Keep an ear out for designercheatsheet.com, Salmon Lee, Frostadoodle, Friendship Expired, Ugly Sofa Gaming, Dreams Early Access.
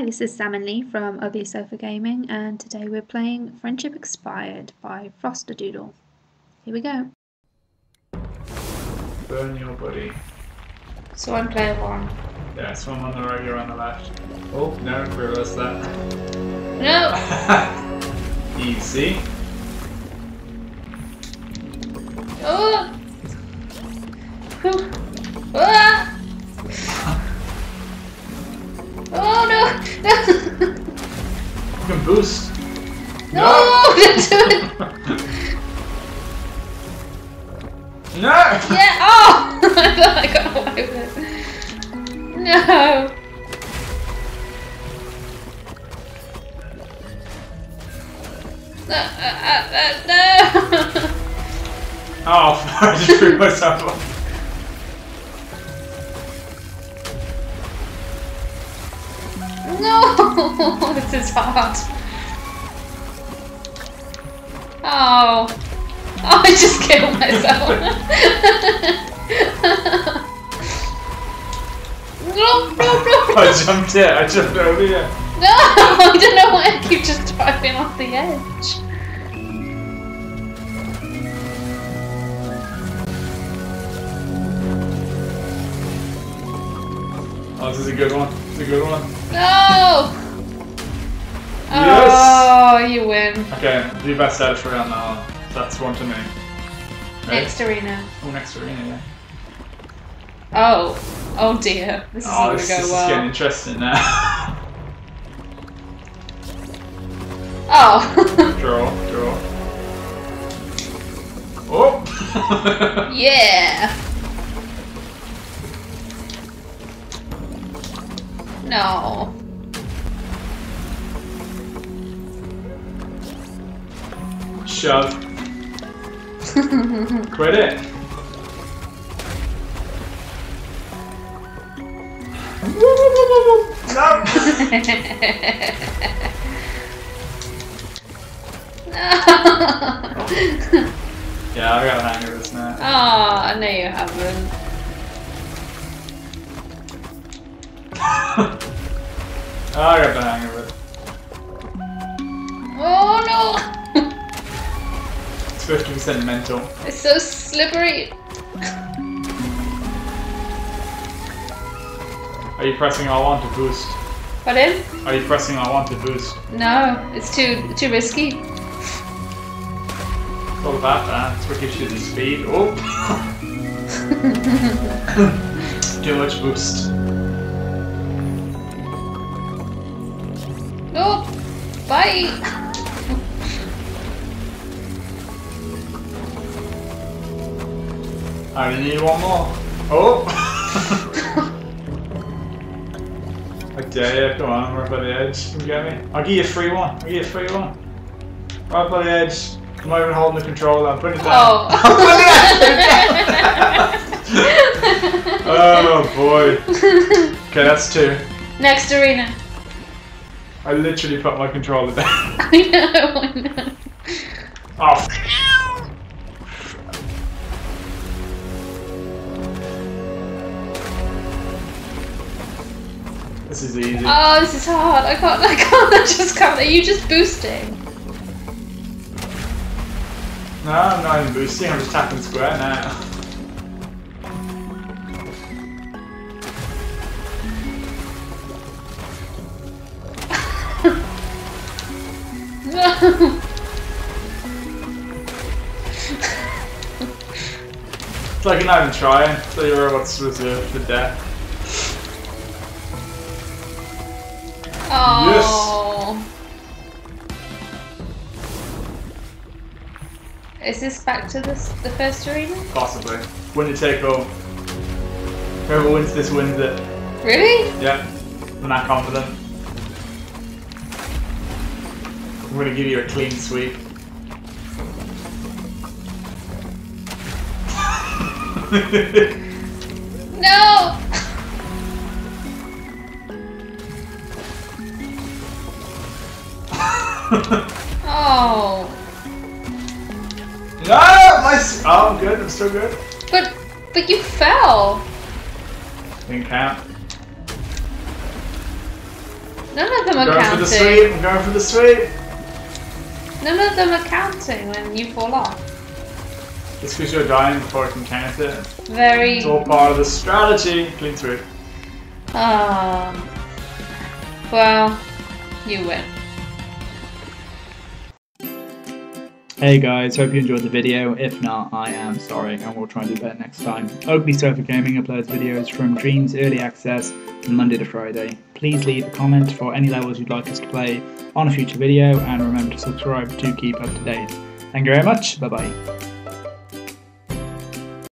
Hi, this is Salmon Lee from Ugly Sofa Gaming, and today we're playing Friendship Expired by Frostadoodle. Here we go. Burn your body. So I'm player one. Yeah, someone on the right, you're on the left. Oh, no, reverse that. No! Easy. Oh! Whew. Ah! Oh no! You can boost! No! Don't do it! No! Yeah! Oh! I thought I got away with it. No! No! Oh, I just threw myself off. No! This is hard. Oh. Oh, I just killed myself. No. I jumped over here. No! I don't know why I keep just driving off the edge. Oh, this is a good one. This is a good one. No! Yes! Oh, you win. Okay, do best out for round now. That's one to me. Ready? Next arena. Oh, next arena, yeah. Oh. Oh dear. This is going to go well. This is getting interesting now. Oh. Draw. Oh! Yeah! No. Shove. Quit it. No. Yeah, I got a hang of this now. Oh, I know you haven't. Oh, I got the hang of it. Oh no! It's 50% mental. It's so slippery. Are you pressing R1 to boost? Pardon? Are you pressing R1 to boost? No, it's too risky. It's all about that. It's what gives you the speed. Oh! Too much boost. Nope! Bye! I need one more. Oh! Okay, come on, right by the edge. Come get me. I'll give you a free one. Right by the edge. I'm not even holding the controller. I'm putting it down. Oh! Oh boy. Okay, that's two. Next arena. I literally put my controller down. I know, I know. Oh, f***. This is easy. Oh, this is hard. I just can't. Are you just boosting? No, I'm not even boosting. I'm just tapping square now. It's like you're not even trying, so you're what's reserved for death. Oh. Yes. Is this back to the first arena? Possibly. Winner take all. Whoever wins this wins it. Really? Yeah. I'm not confident. I'm gonna give you a clean sweep. No! Oh. No! Oh, I'm good. I'm still good. But you fell. Didn't count. None of them are counting. I'm going for the sweep. None of them are counting when you fall off. It's because you're dying before it can count it. Very. It's all part of the strategy. Clean through. Well, you win. Hey guys, hope you enjoyed the video. If not, I am sorry and we'll try and do better next time. Ugly Sofa Gaming uploads videos from Dreams Early Access Monday to Friday. Please leave a comment for any levels you'd like us to play on a future video and remember to subscribe to keep up to date. Thank you very much, bye bye.